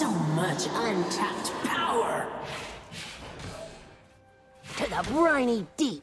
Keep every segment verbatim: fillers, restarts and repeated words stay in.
So much untapped power! To the briny deep!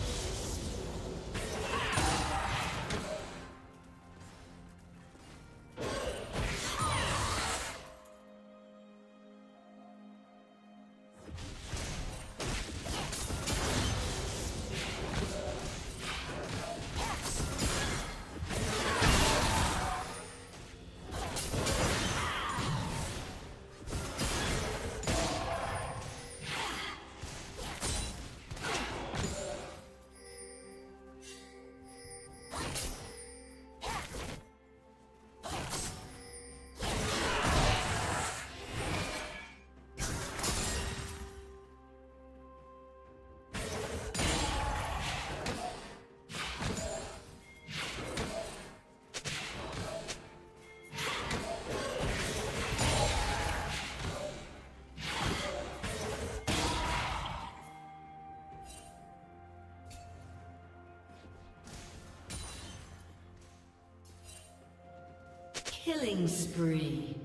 Killing spree.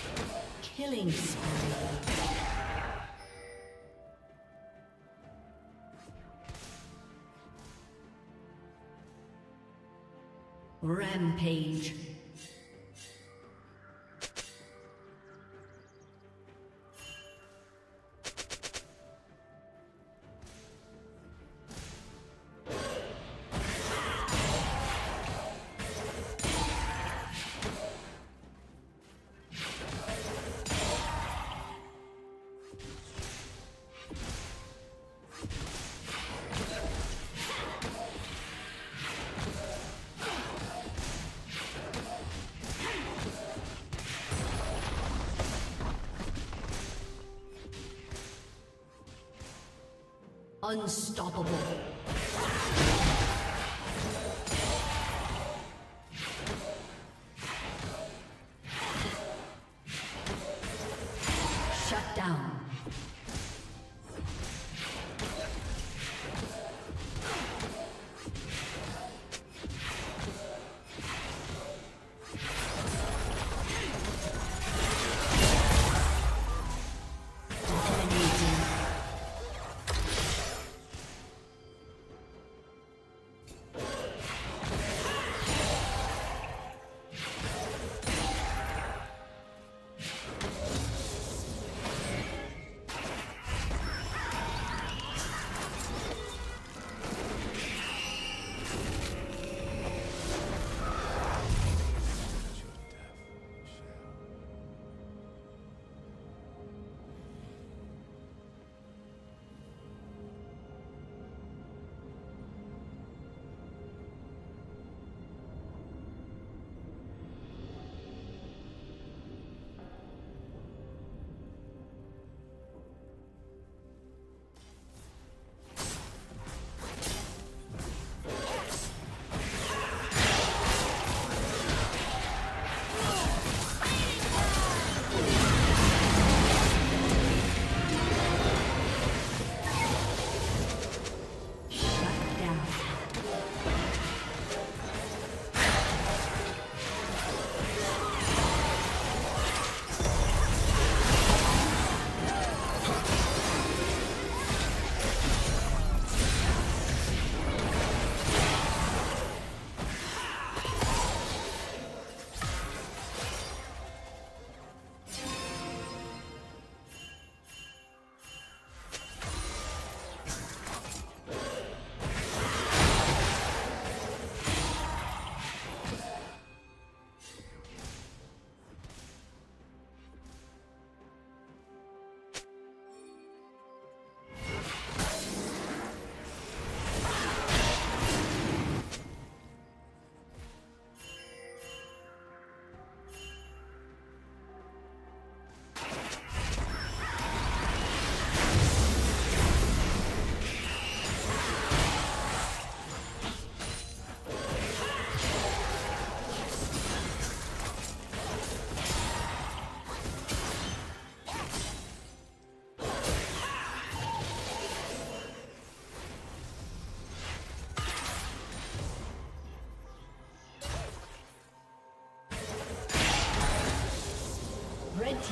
Thanks. Rampage. Unstoppable.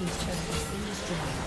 team's turret has been destroyed.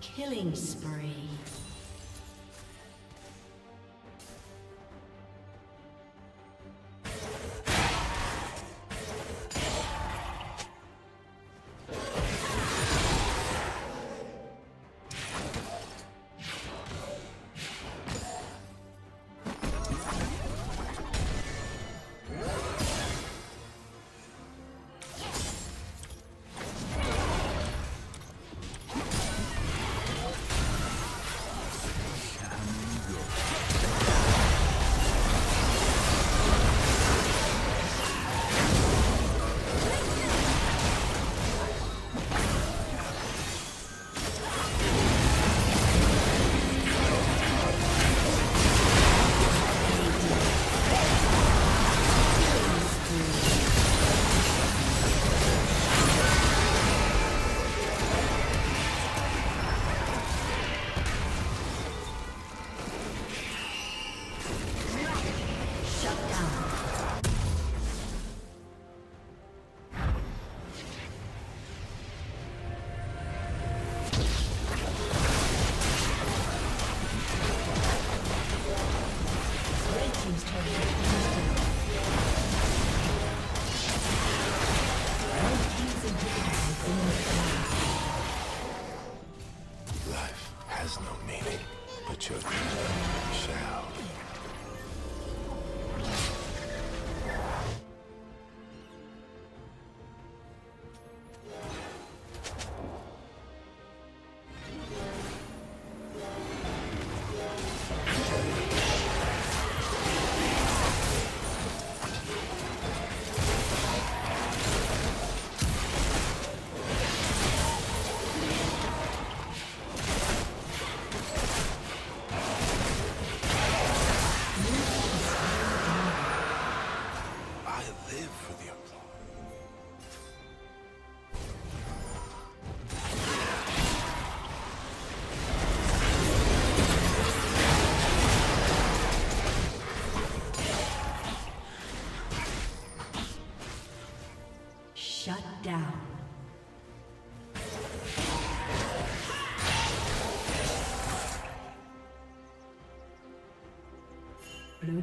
Killing spree. Blue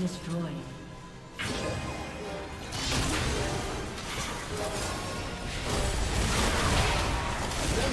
destroyed. Red